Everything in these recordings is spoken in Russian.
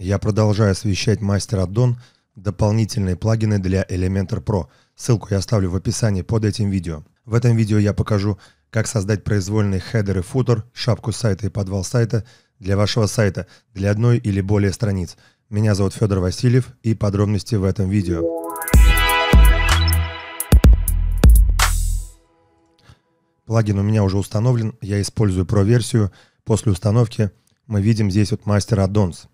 Я продолжаю освещать Master Addon, дополнительные плагины для Elementor Pro. Ссылку я оставлю в описании под этим видео. В этом видео я покажу, как создать произвольный хедер и футер, шапку сайта и подвал сайта для вашего сайта, для одной или более страниц. Меня зовут Федор Васильев, и подробности в этом видео. Плагин у меня уже установлен, я использую Pro-версию. После установки мы видим здесь вот Master Addons.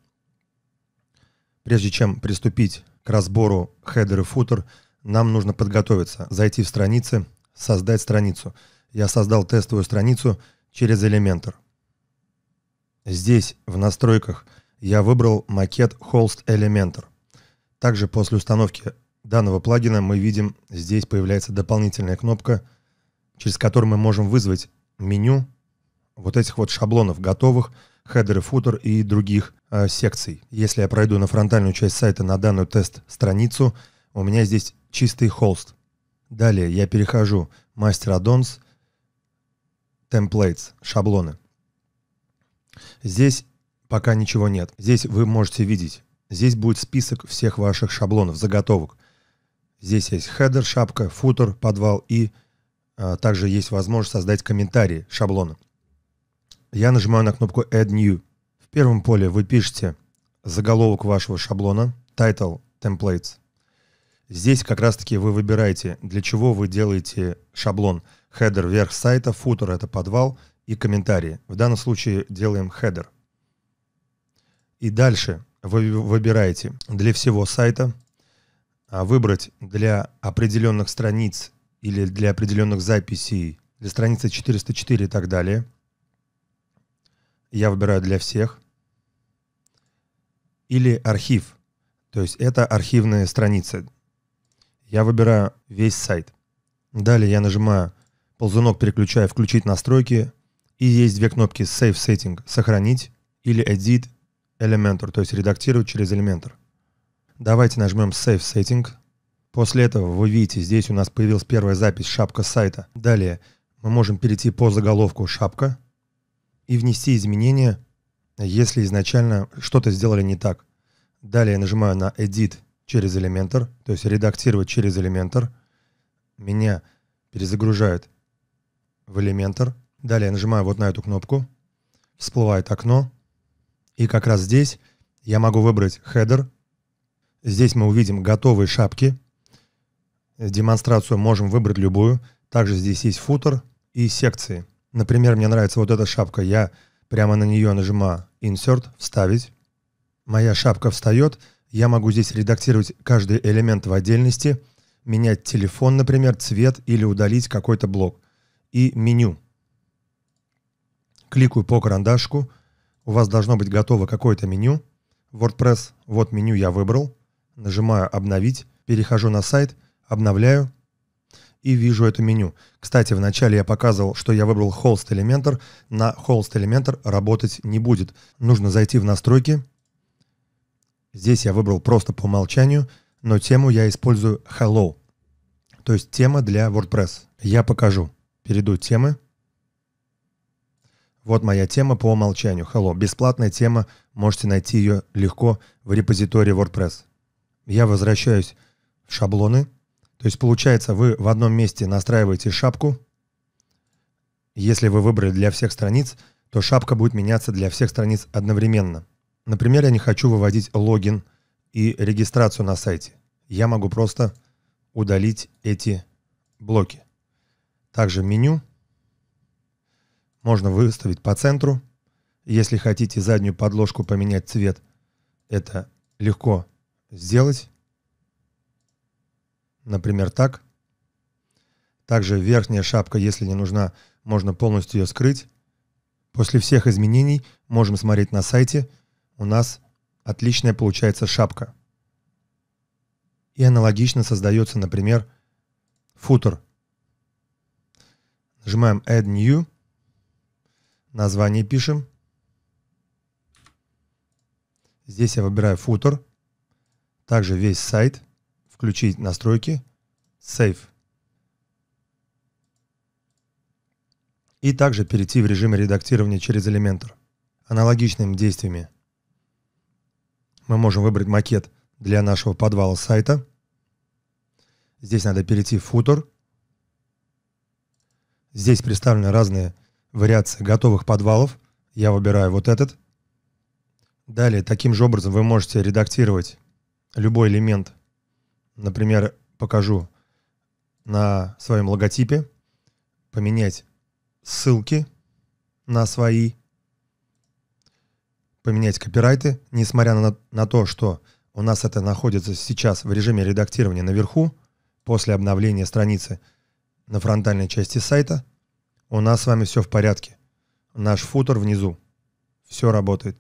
Прежде чем приступить к разбору хедер и футер, нам нужно подготовиться, зайти в страницы, создать страницу. Я создал тестовую страницу через Elementor. Здесь в настройках я выбрал макет Host Elementor. Также после установки данного плагина мы видим, здесь появляется дополнительная кнопка, через которую мы можем вызвать меню вот этих вот шаблонов готовых, хедер и футер и других секций. Если я пройду на фронтальную часть сайта на данную тест-страницу, у меня здесь чистый холст. Далее я перехожу Master Addons, Templates, шаблоны. Здесь пока ничего нет. Здесь вы можете видеть, здесь будет список всех ваших шаблонов, заготовок. Здесь есть хедер, шапка, футер, подвал и также есть возможность создать комментарии шаблона. Я нажимаю на кнопку Add New. В первом поле вы пишете заголовок вашего шаблона, Title, Templates. Здесь как раз-таки вы выбираете, для чего вы делаете шаблон. Хедер вверх сайта, футер — это подвал и комментарии. В данном случае делаем хедер. И дальше вы выбираете для всего сайта, а выбрать для определенных страниц или для определенных записей, для страницы 404 и так далее. Я выбираю для всех. Или архив, то есть это архивные страницы. Я выбираю весь сайт. Далее я нажимаю ползунок, переключаю «Включить настройки». И есть две кнопки «Save Setting» — «Сохранить» или «Edit Elementor», то есть «Редактировать через Elementor». Давайте нажмем «Save Setting». После этого вы видите, здесь у нас появилась первая запись «Шапка сайта». Далее мы можем перейти по заголовку «Шапка» и внести изменения, если изначально что-то сделали не так. Далее я нажимаю на «Edit» через Elementor, то есть редактировать через Elementor. Меня перезагружают в Elementor. Далее я нажимаю вот на эту кнопку, всплывает окно. И как раз здесь я могу выбрать хедер. Здесь мы увидим готовые шапки. Демонстрацию можем выбрать любую. Также здесь есть футер и секции. Например, мне нравится вот эта шапка. Я прямо на нее нажимаю Insert, вставить. Моя шапка встает. Я могу здесь редактировать каждый элемент в отдельности, менять телефон, например, цвет или удалить какой-то блок. И меню. Кликаю по карандашку. У вас должно быть готово какое-то меню. WordPress. Вот меню я выбрал. Нажимаю «Обновить». Перехожу на сайт, обновляю и вижу это меню. Кстати, вначале я показывал, что я выбрал Host Elementor. На Host Elementor работать не будет. Нужно зайти в настройки. Здесь я выбрал просто по умолчанию, но тему я использую Hello, то есть тема для WordPress. Я покажу. Перейду темы. Вот моя тема по умолчанию Hello. Бесплатная тема, можете найти ее легко в репозитории WordPress. Я возвращаюсь в шаблоны. То есть получается, вы в одном месте настраиваете шапку. Если вы выбрали для всех страниц, то шапка будет меняться для всех страниц одновременно. Например, я не хочу выводить логин и регистрацию на сайте. Я могу просто удалить эти блоки. Также меню можно выставить по центру. Если хотите заднюю подложку поменять цвет, это легко сделать. Например, так. Также верхняя шапка, если не нужна, можно полностью ее скрыть. После всех изменений можем смотреть на сайте. У нас отличная получается шапка. И аналогично создается, например, футер. Нажимаем Add New. Название пишем. Здесь я выбираю футер. Также весь сайт. Включить настройки. Save. И также перейти в режим редактирования через Elementor. Аналогичными действиями мы можем выбрать макет для нашего подвала сайта. Здесь надо перейти в футер. Здесь представлены разные вариации готовых подвалов. Я выбираю вот этот. Далее, таким же образом вы можете редактировать любой элемент. Например, покажу на своем логотипе. Поменять ссылки на свои. Поменять копирайты. Несмотря на то, что у нас это находится сейчас в режиме редактирования наверху, после обновления страницы на фронтальной части сайта, у нас с вами все в порядке. Наш футер внизу. Все работает.